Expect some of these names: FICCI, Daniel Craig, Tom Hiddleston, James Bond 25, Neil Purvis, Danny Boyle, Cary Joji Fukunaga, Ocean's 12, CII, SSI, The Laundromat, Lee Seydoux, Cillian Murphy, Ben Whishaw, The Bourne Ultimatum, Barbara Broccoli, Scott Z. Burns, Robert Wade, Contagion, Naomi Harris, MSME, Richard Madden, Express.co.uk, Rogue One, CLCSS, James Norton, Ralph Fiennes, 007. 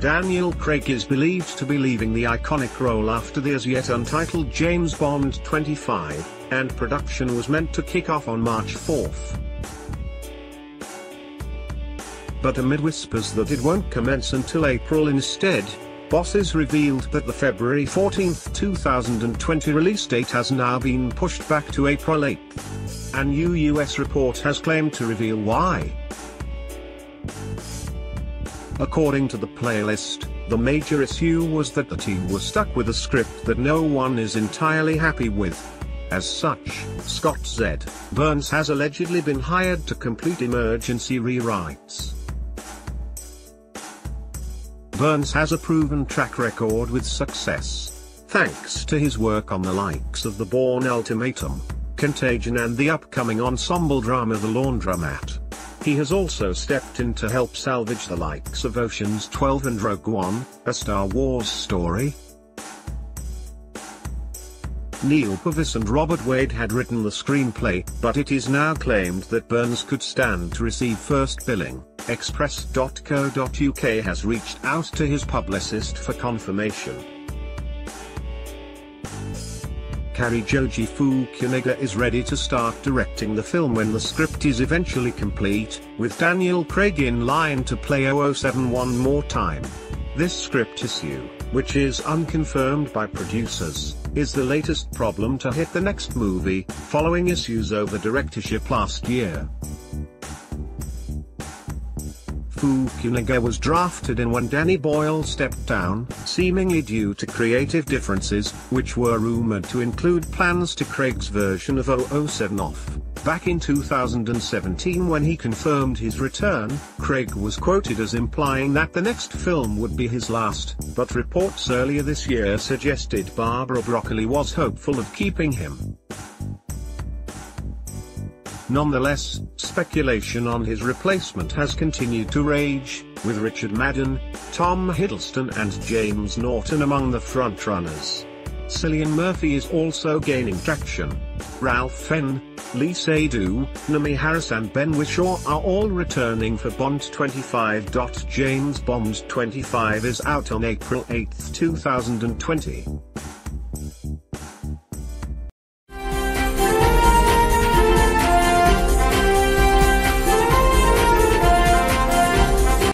Daniel Craig is believed to be leaving the iconic role after the as-yet-untitled James Bond 25, and production was meant to kick off on March 4th. But amid whispers that it won't commence until April instead, bosses revealed that the February 14, 2020 release date has now been pushed back to April 8. A new US report has claimed to reveal why. According to the Playlist, the major issue was that the team was stuck with a script that no one is entirely happy with. As such, Scott Z. Burns has allegedly been hired to complete emergency rewrites. Burns has a proven track record with success, thanks to his work on the likes of The Bourne Ultimatum, Contagion and the upcoming ensemble drama The Laundromat. He has also stepped in to help salvage the likes of Ocean's 12 and Rogue One, a Star Wars story. Neil Purvis and Robert Wade had written the screenplay, but it is now claimed that Burns could stand to receive first billing. Express.co.uk has reached out to his publicist for confirmation. Cary Joji Fukunaga is ready to start directing the film when the script is eventually complete, with Daniel Craig in line to play 007 one more time. This script issue, which is unconfirmed by producers, is the latest problem to hit the next movie, following issues over directorship last year. Fukunaga was drafted in when Danny Boyle stepped down, seemingly due to creative differences, which were rumored to include plans to Craig's version of 007 off. Back in 2017 when he confirmed his return, Craig was quoted as implying that the next film would be his last, but reports earlier this year suggested Barbara Broccoli was hopeful of keeping him. Nonetheless, speculation on his replacement has continued to rage, with Richard Madden, Tom Hiddleston and James Norton among the frontrunners. Cillian Murphy is also gaining traction. Ralph Fiennes, Lee Seydoux, Naomi Harris and Ben Whishaw are all returning for Bond 25. James Bond 25 is out on April 8, 2020.